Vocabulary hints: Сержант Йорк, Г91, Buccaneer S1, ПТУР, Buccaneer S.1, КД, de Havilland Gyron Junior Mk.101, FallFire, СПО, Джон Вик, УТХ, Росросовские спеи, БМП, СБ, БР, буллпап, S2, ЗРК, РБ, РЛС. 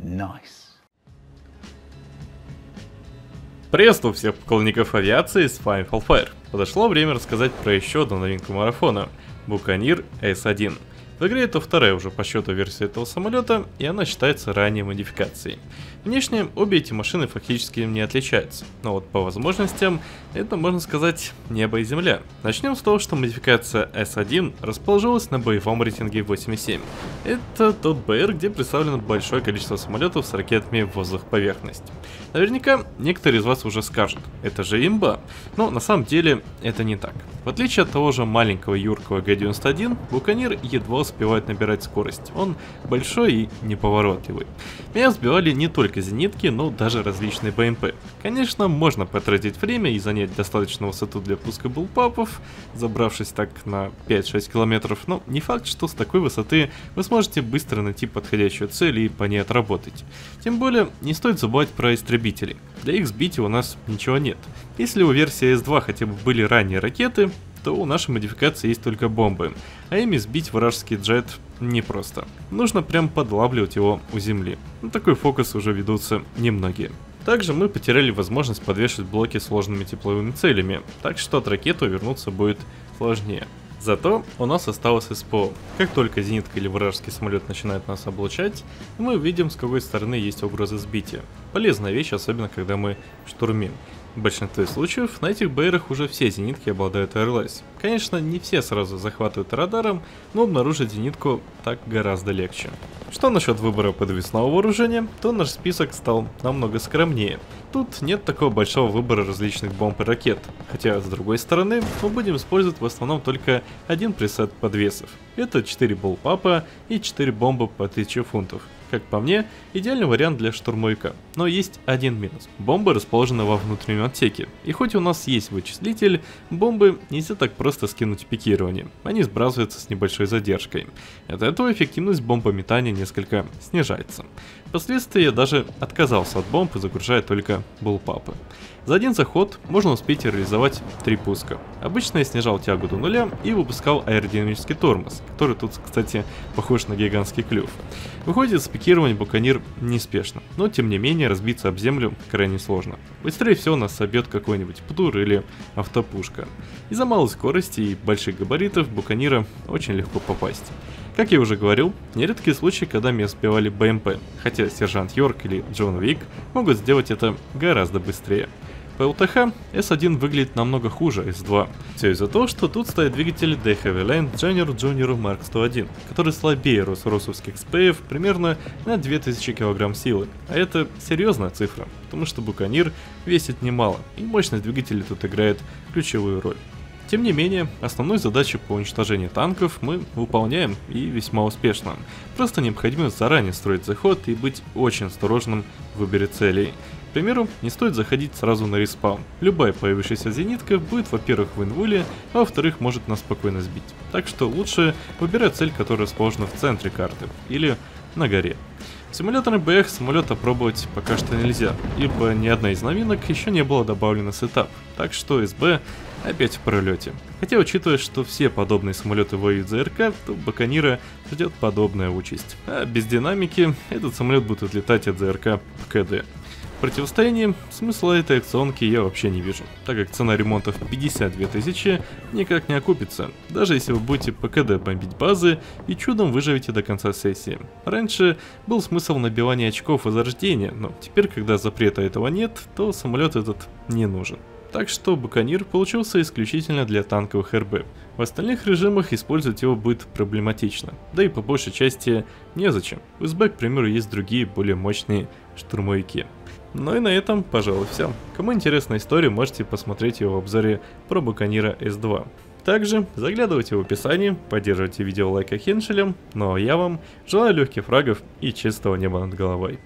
Nice. Приветствую всех поклонников авиации, с вами FallFire. Подошло время рассказать про еще одну новинку марафона – Buccaneer S1. В игре это вторая уже по счету версия этого самолета, и она считается ранней модификацией. Внешне обе эти машины фактически не отличаются, но вот по возможностям это, можно сказать, небо и земля. Начнем с того, что модификация S1 расположилась на боевом рейтинге 87. Это тот БР, где представлено большое количество самолетов с ракетами в воздух-поверхность. Наверняка некоторые из вас уже скажут, это же имба, но на самом деле это не так. В отличие от того же маленького юркого Г91, Buccaneer едва успевает набирать скорость, он большой и неповоротливый. Меня сбивали не только зенитки, но даже различные БМП. Конечно, можно потратить время и занять достаточную высоту для пуска буллпапов, забравшись так на 5-6 километров, но не факт, что с такой высоты вы сможете быстро найти подходящую цель и по ней отработать. Тем более, не стоит забывать про истребители, для их сбития у нас ничего нет. Если у версии С2 хотя бы были ранние ракеты, то у нашей модификации есть только бомбы, а ими сбить вражеский джет непросто. Нужно прям подлавливать его у земли. На такой фокус уже ведутся немногие. Также мы потеряли возможность подвешивать блоки сложными тепловыми целями, так что от ракеты вернуться будет сложнее. Зато у нас осталось СПО. Как только зенитка или вражеский самолет начинает нас облучать, мы видим, с какой стороны есть угроза сбития. Полезная вещь, особенно когда мы штурмим. В большинстве случаев на этих БРах уже все зенитки обладают РЛС. Конечно, не все сразу захватывают радаром, но обнаружить зенитку так гораздо легче. Что насчет выбора подвесного вооружения, то наш список стал намного скромнее. Тут нет такого большого выбора различных бомб и ракет, хотя с другой стороны мы будем использовать в основном только один пресет подвесов. Это 4 буллпапа и 4 бомбы по 1000 фунтов. Как по мне, идеальный вариант для штурмовика, но есть один минус. Бомбы расположены во внутреннем отсеке, и хоть у нас есть вычислитель, бомбы нельзя так просто скинуть в пикирование, они сбрасываются с небольшой задержкой. От этого эффективность бомбометания несколько снижается. Впоследствии я даже отказался от бомб и загружаю только буллпапы. За один заход можно успеть реализовать 3 пуска. Обычно я снижал тягу до нуля и выпускал аэродинамический тормоз, который тут, кстати, похож на гигантский клюв. Выходит, спикирование Buccaneer неспешно, но тем не менее разбиться об землю крайне сложно. Быстрее всего нас собьет какой-нибудь ПТУР или автопушка. Из-за малой скорости и больших габаритов Buccaneer очень легко попасть. Как я уже говорил, нередки случаи, когда меня сбивали БМП, хотя Сержант Йорк или Джон Вик могут сделать это гораздо быстрее. По УТХ S1 выглядит намного хуже S2. Все из-за того, что тут стоит двигатель de Havilland Gyron Junior Mk.101, который слабее росросовских спеев примерно на 2000 кг силы. А это серьезная цифра, потому что Buccaneer весит немало, и мощность двигателя тут играет ключевую роль. Тем не менее, основную задачу по уничтожению танков мы выполняем и весьма успешно. Просто необходимо заранее строить заход и быть очень осторожным в выборе целей. К примеру, не стоит заходить сразу на респаун. Любая появившаяся зенитка будет, во-первых, в инвуле, а во-вторых, может нас спокойно сбить. Так что лучше выбирать цель, которая расположена в центре карты или на горе. Симуляторный БХ самолета пробовать пока что нельзя, ибо ни одна из новинок еще не была добавлена в сетап, так что СБ опять в пролете. Хотя, учитывая, что все подобные самолеты воюют за ЗРК, то Buccaneer ждет подобная участь. А без динамики этот самолет будет отлетать от ЗРК в КД. В противостоянии смысла этой акционки я вообще не вижу, так как цена ремонтов 52 тысячи никак не окупится, даже если вы будете по КД бомбить базы и чудом выживете до конца сессии. Раньше был смысл набивания очков возрождения, но теперь, когда запрета этого нет, то самолет этот не нужен. Так что Buccaneer получился исключительно для танковых РБ. В остальных режимах использовать его будет проблематично, да и по большей части незачем. У СБ, к примеру, есть другие более мощные штурмовики. Ну и на этом, пожалуй, все. Кому интересна история, можете посмотреть ее в обзоре про Buccaneer S2. Также заглядывайте в описание, поддерживайте видео лайком и хеншелем, ну а я вам желаю легких фрагов и чистого неба над головой.